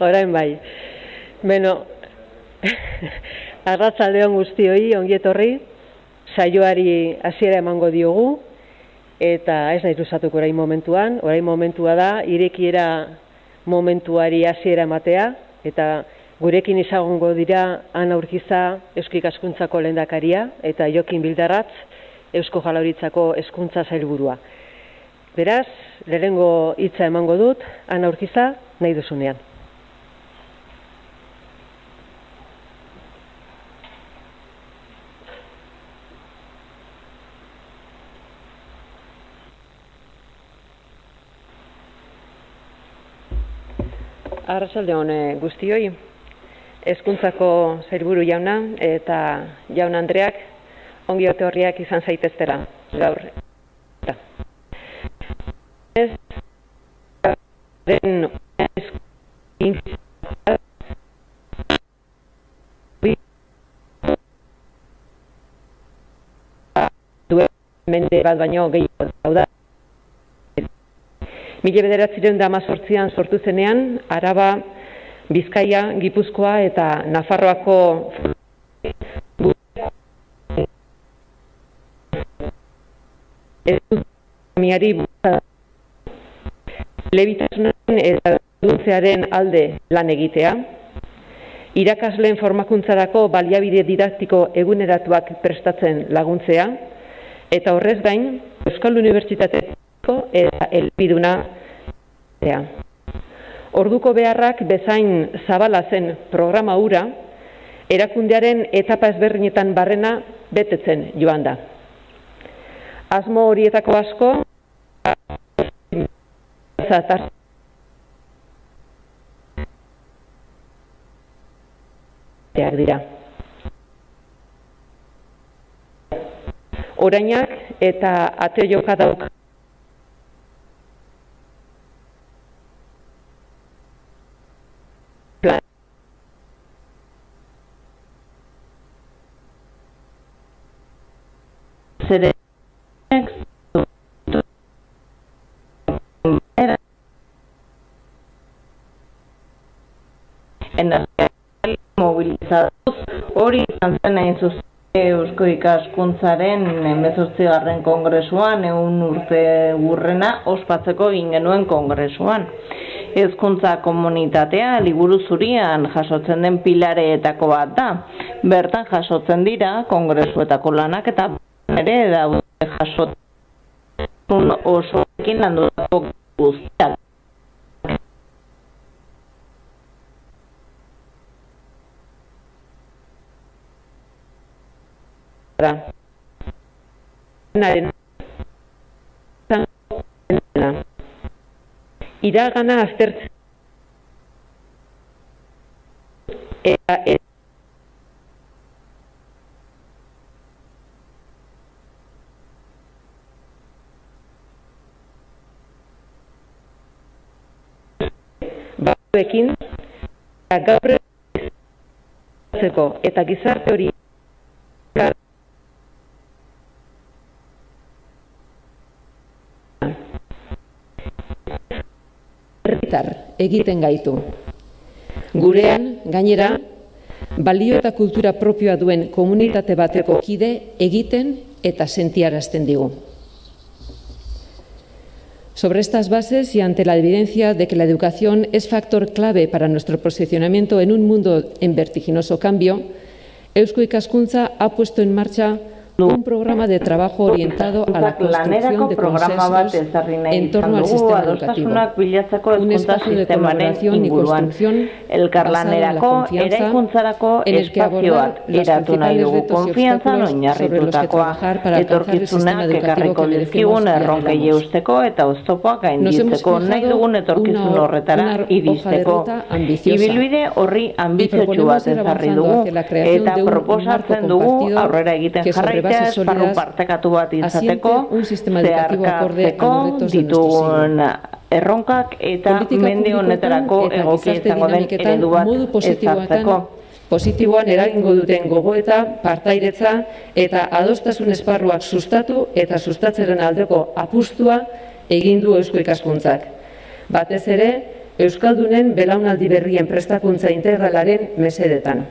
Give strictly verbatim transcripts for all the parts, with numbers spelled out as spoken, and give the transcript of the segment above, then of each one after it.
orain bai. Beno, arratsaldeon guztioi, ongietorri, saioari hasiera emango diogu, eta ez nahi luzatuko orain momentuan, orain momentua da, irekiera momentuari hasiera ematea, eta gurekin izagongo dira Ana Urkiza, Eusko Ikaskuntzako lehendakaria, eta Jokin Bildarratz, Eusko Jaurlaritzako hezkuntza sailburua. Beraz, lehenengo hitza emango dut, Ana Urkiza, nahi duzunean. Arratsaldeon guztioi. Hezkuntzako sailburu jauna eta jaun andreak ongi etorriak izan zaiteztela gaur. Ez den mende bat baino gehiago daude. Mila bederatziehun eta hemezortzian sortu zenean, Araba, Bizkaia, Gipuzkoa eta Nafarroako ekonomiari lebitasunaren eta duntzearen alde lan egitea, irakasleen formakuntzarako baliabide didaktiko eguneratuak prestatzen laguntzea, eta horrez gain, Euskal Unibertsitateko eta elbiduna dea. Orduko beharrak bezain zabala zen programa hura, erakundearen etapa ezberdinetan barrena betetzen joan da. Asmo horietako asko, dira. Orainak eta ate joka dauk. Zede mobilizatuz hori izan zen hain zuzen Eusko Ikaskuntzaren hemezortzigarren kongresuan ehun urte hurrena ospatzeko egin genuen kongresuan. Hezkuntza komunitatea liburu zurian jasotzen den pilareetako bat da. Bertan jasotzen dira kongresuetako lanak eta ere daude jasotzen osoekin landutako guztiak. Iragana aztertzen eta ez batzuekin eta gaur eta gizarte hori egiten gaitu. Gurean, gainera, balio eta kultura propioa duen komunitate bateko kide egiten eta sentiarazten digu. Sobre estas bases y ante la evidencia de que la educación es factor clave para nuestro posicionamiento en un mundo en vertiginoso cambio, Eusko Ikaskuntza ha puesto en marcha un programa de trabajo orientado a la construcción de consensos en torno al sistema educativo, un espacio de colaboración y construcción basado en la confianza en el que abordar los principales retos y obstáculos sobre los que trabajar para alcanzar el sistema educativo que merecemos y anhelamos. Nos hemos fijado una, una hoja de ruta ambiciosa y proponemos ir avanzando hacia la creación de un marco compartido que sobre bases sólidas asiente un sistema educativo acorde a los retos de nuestro siglo. Politika publikoetan eta gizarte dinamiketan modu positiboan eragingo duten gogoeta, partairetza eta adostasun esparruak sustatu eta sustatzeren aldeko apustua egin du Eusko Ikaskuntzak. Batez ere, Euskaldunen belaunaldi berrien prestakuntza integralaren mesedetan.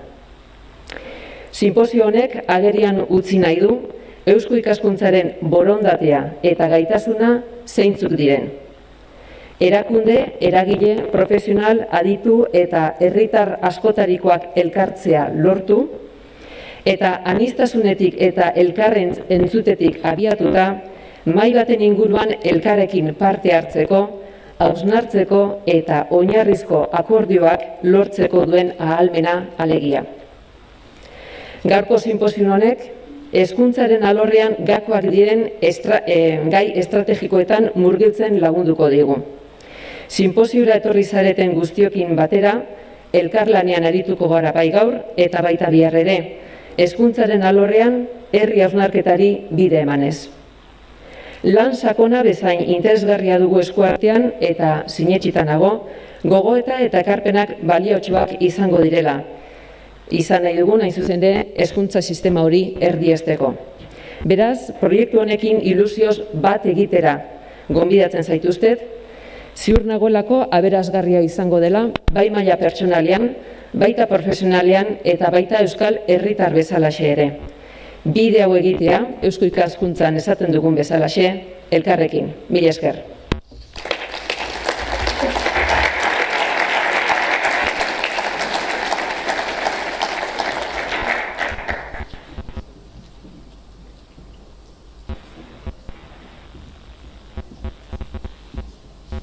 Sinposio honek agerian utzi nahi du Eusko Ikaskuntzaren borondatea eta gaitasuna zeintzuk diren. Erakunde, eragile, profesional, aditu eta herritar askotarikoak elkartzea lortu, eta aniztasunetik eta elkarren entzutetik abiatuta, mai baten inguruan elkarrekin parte hartzeko, hausnartzeko eta oinarrizko akordioak lortzeko duen ahalmena alegia. Gaurko sinposio honek, hezkuntzaren alorrean gakoak diren estra, e, gai estrategikoetan murgiltzen lagunduko digu. Sinposiora etorri zareten guztiokin batera, elkarlanean arituko gara bai gaur eta baita bihar ere, hezkuntzaren alorrean herri hausnarketari bide emanez. Lan sakona bezain interesgarria dugu eskuartean eta sinetsitanago, gogoeta eta ekarpenak baliotsuak izango direla. Izan nahi dugun, hain zuzen ere, hezkuntza sistema hori erdiesteko. Beraz, proiektu honekin ilusioz bat egitera gonbidatzen zaituztet, ziur nagoelako aberasgarria izango dela, bai maila pertsonalean, baita profesionalean eta baita euskal herritar bezalaxe ere. Bide hau egitea, Eusko Ikaskuntzan esaten dugun bezalaxe, elkarrekin. Mila esker.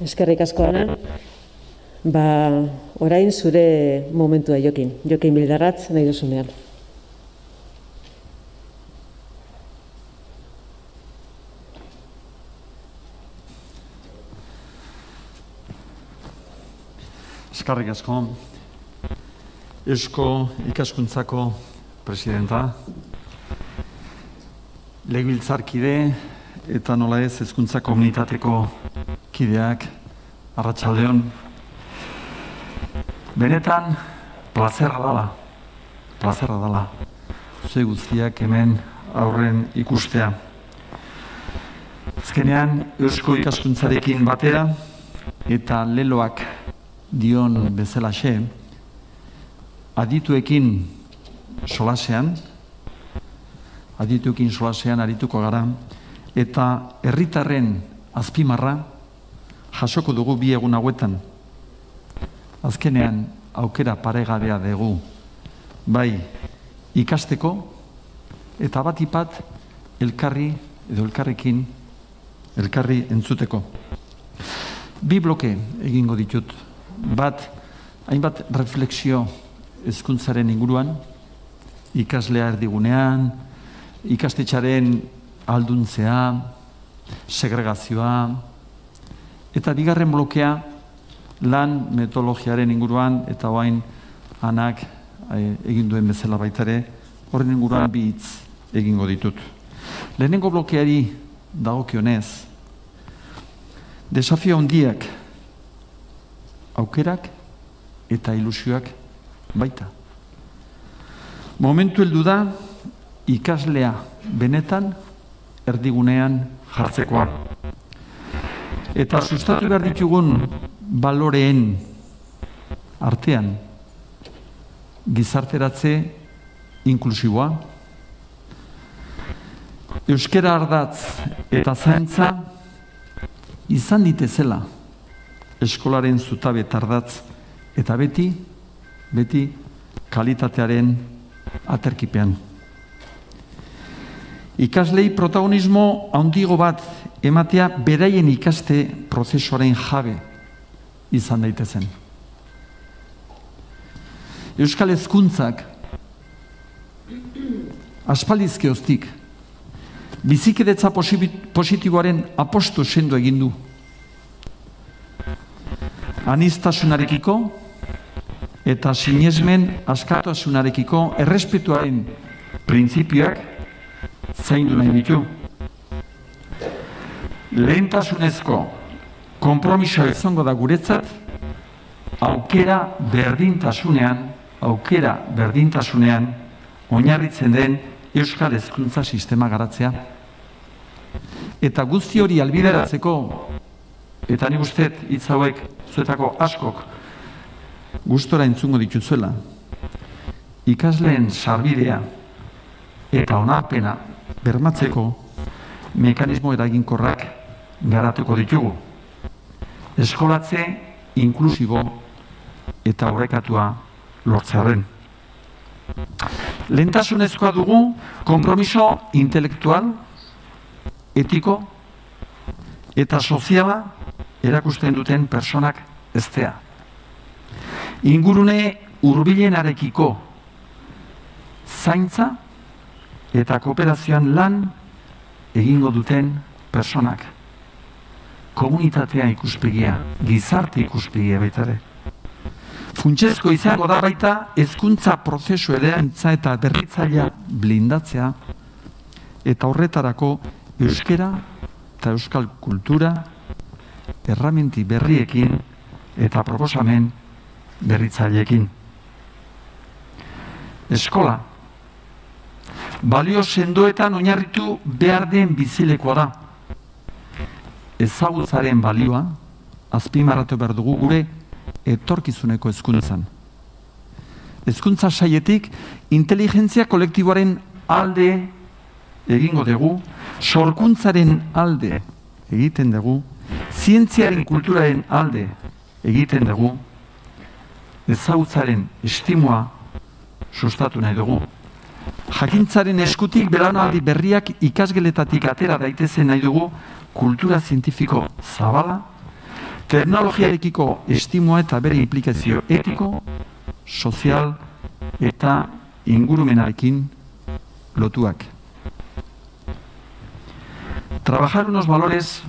Eskerrik asko, Ana. Ba, orain zure momentua Jokin. Jokin Bildarratz nahi duzunean. Eskerrik asko. Eusko Ikaskuntzako presidenta, legebiltzarkide eta nola ez hezkuntza komunitateko kideak, arratsaldeon. Benetan, plazerra dala, plazerra dala, ze guztiak hemen aurren ikustea. Azkenean, Eusko Ikaskuntzarekin batera, eta leloak dion bezalaxe, adituekin solasean, adituekin solasean arituko gara, eta herritarren azpimarra jasoko dugu bi egun hauetan. Azkenean aukera paregabea dugu, bai ikasteko eta batipat elkarri edo elkarrekin elkarri entzuteko. Bi bloke egingo ditut. Bat, hainbat refleksio hezkuntzaren inguruan, ikaslea erdigunean, ikastetxaren alduntzea, segregazioa, eta bigarren blokea lan metodologiaren inguruan, eta orain Anak egin duen bezala baitare, horren inguruan bi hitz egingo ditut. Lehenengo blokeari dagokionez, desafio handiak, aukerak eta ilusioak baita. Momentu heldu da ikaslea benetan erdigunean jartzekoa. Eta sustatu behar ditugun baloreen artean gizarteratze inklusiboa, euskera ardatz eta zaintza izan ditezela eskolaren zutabe tardatz, eta beti, beti kalitatearen aterkipean. Ikaslei protagonismo handiago bat ematea beraien ikaste prozesuaren jabe izan daitezen. Euskal Hezkuntzak aspaldizkioztik bizikidetza positiboaren apostu sendoa egin du. Aniztasunarekiko eta sinesmen askatasunarekiko errespetuaren printzipioak zaindu nahi ditu. Lehentasunezko konpromisoa izango da guretzat, aukera berdintasunean, aukera berdintasunean oinarritzen den Euskal Hezkuntza Sistema garatzea. Eta guzti hori albideratzeko Eta nik uste hitz hauek zuetako askok gustora entzungo dituzuela. Ikasleen sarbidea eta onarpena bermatzeko mekanismo eraginkorrak garatuko ditugu. Eskolatze inklusibo eta aurrekatua lortzearen. Lehentasunezkoa dugu konpromiso intelektual, etiko eta soziala erakusten duten pertsonak heztea. Ingurune hurbilenarekiko zaintza eta kooperazioan lan egingo duten pertsonak. Komunitatea ikuspegia, gizarte ikuspegia baita ere. Funtsezko izango da baita hezkuntza prozesu eleantza eta berritzailea blindatzea eta horretarako euskera eta euskal kultura erramenti berriekin eta proposamen berritzaileekin. Eskola balio sendoetan oinarritu behar den bizilekoa da. Ezagutzaren balioa azpimarratu behar dugu gure etorkizuneko hezkuntzan. Hezkuntza sailetik inteligentzia kolektiboaren alde egingo dugu, sorkuntzaren alde egiten dugu, zientziaren kulturaren alde egiten dugu, ezagutzaren estimua sustatu nahi dugu. Jakintzaren eskutik belaunaldi berriak ikasgeletatik atera daitezen nahi dugu kultura zientifiko zabala, teknologiarekiko estimua eta bere implikazio etiko, sozial eta ingurumenarekin lotuak. Trabajar unos valores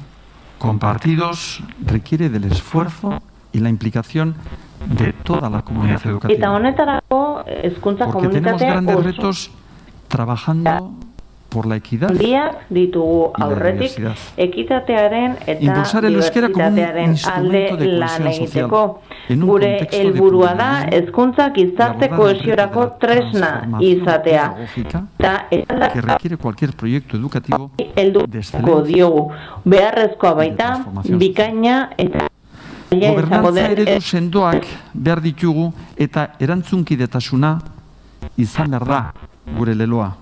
compartidos requiere del esfuerzo y la implicación de toda la comunidad educativa. Porque tenemos grandes retos trabajando por la equidad y la diversidad. Impulsar el euskera como un instrumento de cohesión social en un contexto de pluralismo y abordar la transformación pedagógica que requiere cualquier proyecto educativo de excelencia. Gobernantza eredu sendoak behar ditugu eta erantzunkidetasuna izan behar da gure leloa.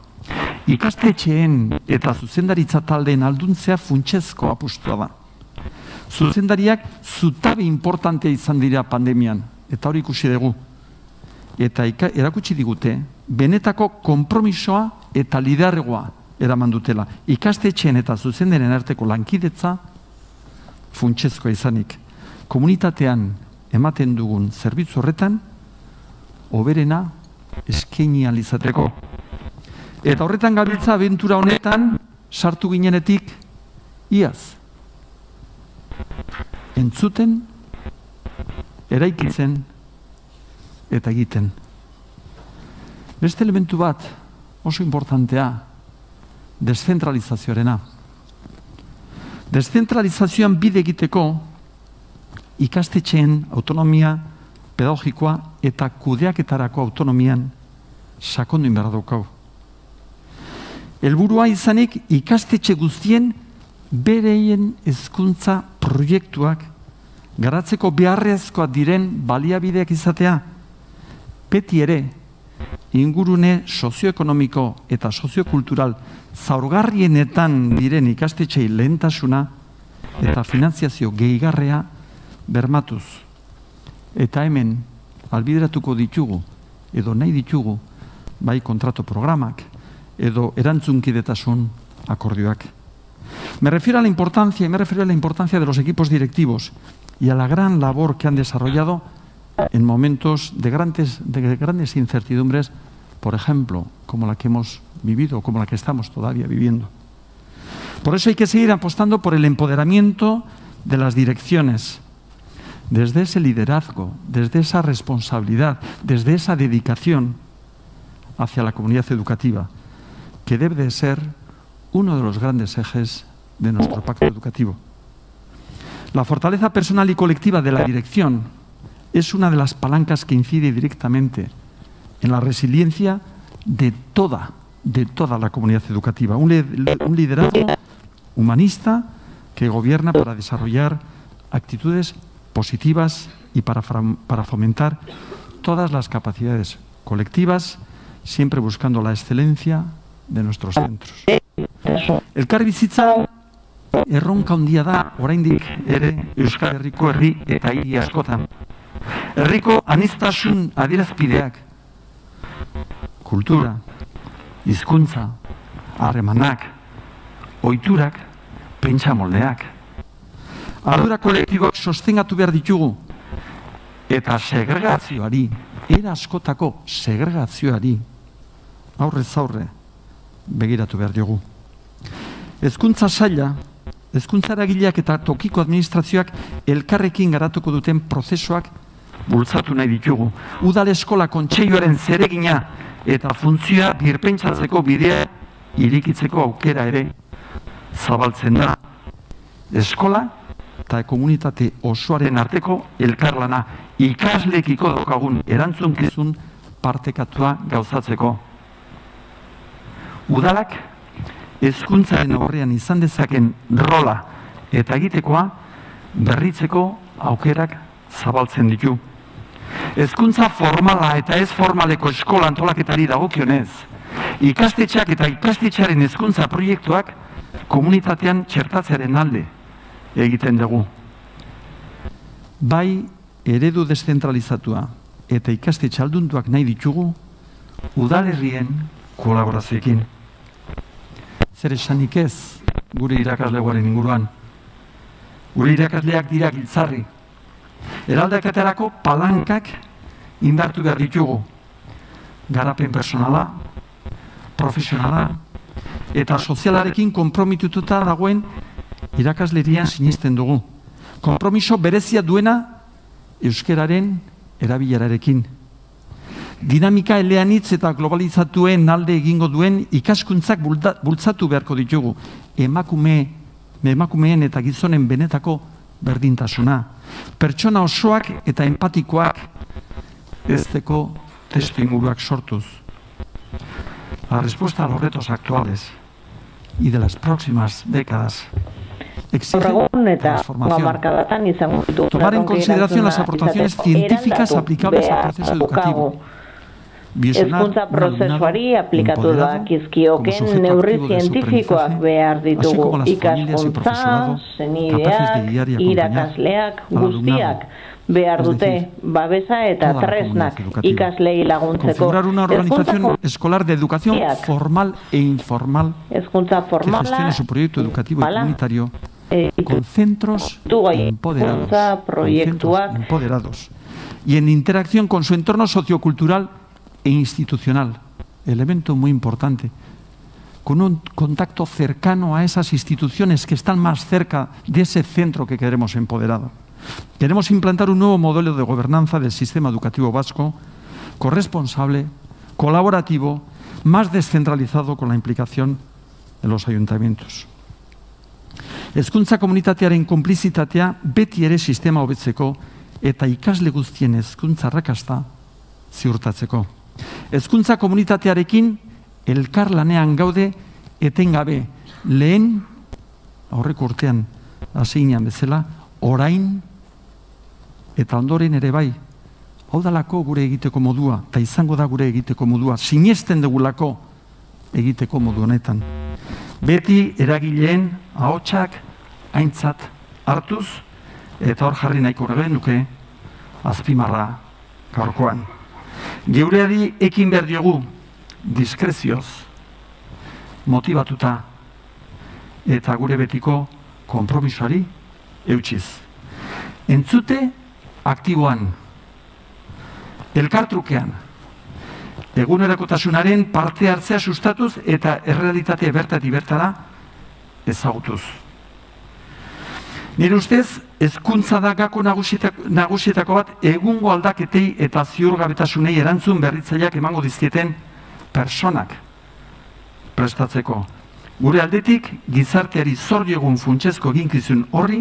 Ikastetxeen eta zuzendaritza taldeen alduntzea funtsezko apustua da. Zuzendariak zutabe importantea izan dira pandemian, eta hori ikusi dugu. Eta erakutsi digute, benetako konpromisoa eta lidergoa eraman dutela. Ikastetxeen eta zuzendaren arteko lankidetza funtsezkoa izanik. Komunitatean ematen dugun zerbitzu horretan, hoberena eskaini ahal izateko. Eta horretan gabiltza abentura honetan sartu ginenetik iaz. Entzuten, eraikitzen eta egiten. Beste elementu bat oso importantea, deszentralizazioarena. Deszentralizazioan bide egiteko ikastetxeen autonomia pedagogikoa eta kudeaketarako autonomian sakondu inbera daukau. Helburua izanik ikastetxe guztien bereien hezkuntza proiektuak garatzeko beharrezkoa diren baliabideak izatea. Beti ere ingurune sozioekonomiko eta soziokultural zaurgarrienetan diren ikastetxei lehentasuna eta finantziazio gehigarrea bermatuz, eta hemen albideratuko ditugu, edo nahi ditugu, bai kontrato programak, edo erantzunkidetasun akordioak. Me refiero a la importancia, y me refiero a la importancia de los equipos directivos y a la gran labor que han desarrollado en momentos de grandes, de grandes incertidumbres, por ejemplo, como la que hemos vivido, como la que estamos todavía viviendo. Por eso hay que seguir apostando por el empoderamiento de las direcciones, desde ese liderazgo, desde esa responsabilidad, desde esa dedicación hacia la comunidad educativa, que debe de ser uno de los grandes ejes de nuestro pacto educativo. La fortaleza personal y colectiva de la dirección es una de las palancas que incide directamente en la resiliencia de toda, de toda la comunidad educativa. Un liderazgo humanista que gobierna para desarrollar actitudes positivas y para fomentar todas las capacidades colectivas, siempre buscando la excelencia de nuestros centros. Elkarbizitza erronka handia da, oraindik ere Euskal Herriko herri eta hiri askotan. Herriko aniztasun adierazpideak, kultura, hizkuntza, harremanak, ohiturak, pentsamoldeak. Ardura kolektiboak sostengatu behar ditugu eta segregazioari, era askotako segregazioari aurrez aurre begiratu behar diogu. Hezkuntza saila, hezkuntza eragileak eta tokiko administrazioak elkarrekin garatuko duten prozesuak bultzatu nahi ditugu. Udal eskola kontseiluaren zeregina eta funtzioa birpentsatzeko bidea irekitzeko aukera ere zabaltzen da. Eskola eta komunitate osoaren arteko elkarlana ikaslekiko daukagun erantzunkizun partekatua gauzatzeko. Udalak hezkuntzaren aurrean izan dezaken rola eta egitekoa berritzeko aukerak zabaltzen ditu. Hezkuntza formala eta ez formaleko eskola antolaketari dagokionez, ikastetxeak eta ikastetxearen hezkuntza proiektuak komunitatean txertatzearen alde egiten dugu. Bai eredu deszentralizatua eta ikastetxe aldunduak nahi ditugu udalerrien kolaborazioekin. Zer esanik ez gure irakaslegoaren inguruan. Gure irakasleak dira giltzarri. Eraldaketarako palankak indartu behar ditugu. Garapen personala, profesionala eta sozialarekin konpromitututa dagoen irakaslerian sinisten dugu. Konpromiso berezia duena euskeraren erabilerarekin. Dinamika eleanitz eta globalizatuen alde egingo duen ikaskuntzak bultzatu beharko ditugu. Emakumeen eta gizonen benetako berdintasuna. Pertsona osoak eta empatikoak ezteko testu inguruak sortuz. La respuesta a los retos actuales y de las próximas décadas tomar en consideración las aportaciones científicas aplicables al proceso educativo. Hezkuntza prozesuari aplikatu da kizkioken neurri zientifikoak behar ditugu ikaskuntza, zenideak, irakasleak, guztiak behar dute babesa eta tresnak ikaslei laguntzeko. Hezkuntza escolar de educación formal e informal que gestione su proyecto educativo y comunitario con centros empoderados y en interacción con su entorno sociocultural e institucional, elemento muy importante, con un contacto cercano a esas instituciones que están más cerca de ese centro que queremos empoderado. Queremos implantar un nuevo modelo de gobernanza del sistema educativo vasco, corresponsable, colaborativo, más descentralizado con la implicación de los ayuntamientos. Hezkuntza komunitatearen konplizitatea beti ere sistema hobetzeko eta ikasle guztien hezkuntza arrakasta ziurtatzeko. Hezkuntza komunitatearekin elkarlanean gaude etengabe lehen aurreko urtean hasinan bezala orain eta ondoren ere bai. Hau dalako gure egiteko modua eta izango da gure egiteko modua sinesten dugulako egiteko modu honetan. Beti eragileen ahotsak aintzat hartuz eta hor jarri nahiko nuke azpimarra gaurkoan. Geureari ekin behar diogu, diskrezioz, motibatuta eta gure betiko konpromisoari eutsiz. Entzute aktiboan, elkartrukean, egunerokotasunaren parte hartzea sustatuz eta errealitatea bertatik bertara ezagutuz. Nire ustez, hezkuntza da gako nagusietako bat egungo aldaketei eta ziurgabetasunei erantzun berritzaileak emango dizkieten pertsonak prestatzeko. Gure aldetik, gizarteari zor diogun funtsezko eginkizun horri,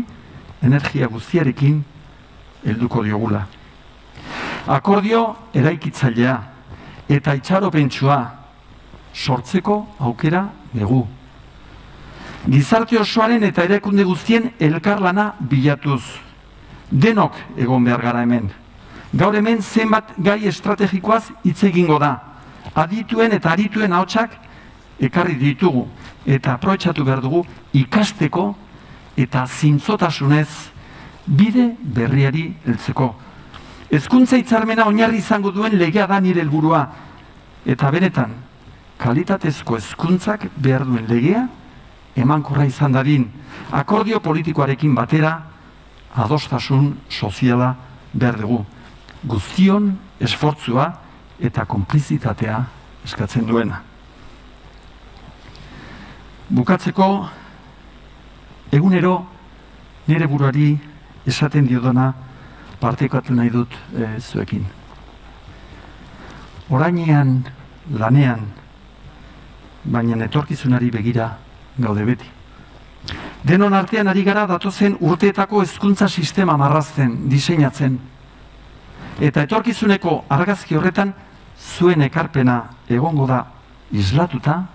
energia guztiarekin helduko diogula. Akordio eraikitzailea eta itxaropentsua sortzeko aukera dugu. Gizarte osoaren eta erakunde guztien elkarlana bilatuz. denok egon behar gara hemen. Gaur hemen zenbat gai estrategikoaz hitz egingo da. Adituen eta arituen ahotsak ekarri ditugu eta aprobetxatu behar dugu ikasteko eta zintzotasunez bide berriari heltzeko. Hezkuntza hitzarmena oinarri izango duen legea da nire helburua eta benetan kalitatezko hezkuntzak behar duen legea emankorra izan dadin, akordio politikoarekin batera adostasun soziala behar dugu. Guztion esfortzua eta konplizitatea eskatzen duena. Bukatzeko, egunero nire buruari esaten diodana partekatu nahi dut zuekin. Orainean, lanean, baina etorkizunari begira gaude beti. Denon artean ari gara datozen urteetako hezkuntza sistema marrazten, diseinatzen. Eta etorkizuneko argazki horretan zuen ekarpena egongo da islatuta,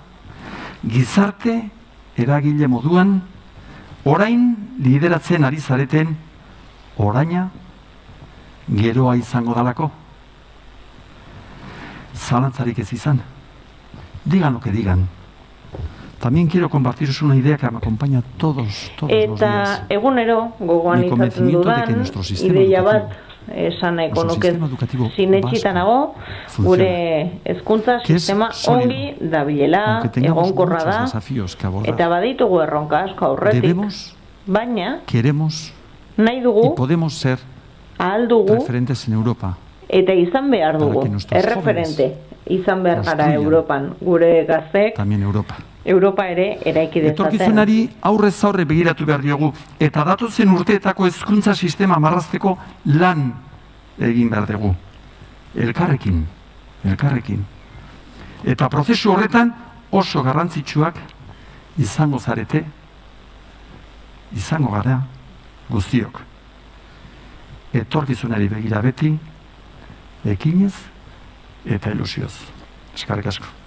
gizarte eragile moduan, orain lideratzen ari zareten, oraina geroa izango dalako. Zalantzarik ez izan. Digan lo que digan. También quiero compartiros una idea que me acompaña todos, todos los días. Eta egunero gogoan izaten dudan, ideia bat esan eko nuken sinetxitanago, gure hezkuntza sistema ongi dabilela, egonkorra da, eta baditugu erronka asko aurretik, baina nahi dugu, ahal dugu, eta izan behar dugu, erreferente, izan behar gara Europan, gure gaztek, Europa ere eraiki dezaten. Etorkizunari aurrez aurre begiratu behar diogu, eta datozen urteetako hezkuntza sistema marrazteko lan egin behar dugu. Elkarrekin, elkarrekin. Eta prozesu horretan oso garrantzitsuak izango zarete, izango gara guztiok. Etorkizunari begira beti, ekinez eta ilusioz. Eskerrik asko.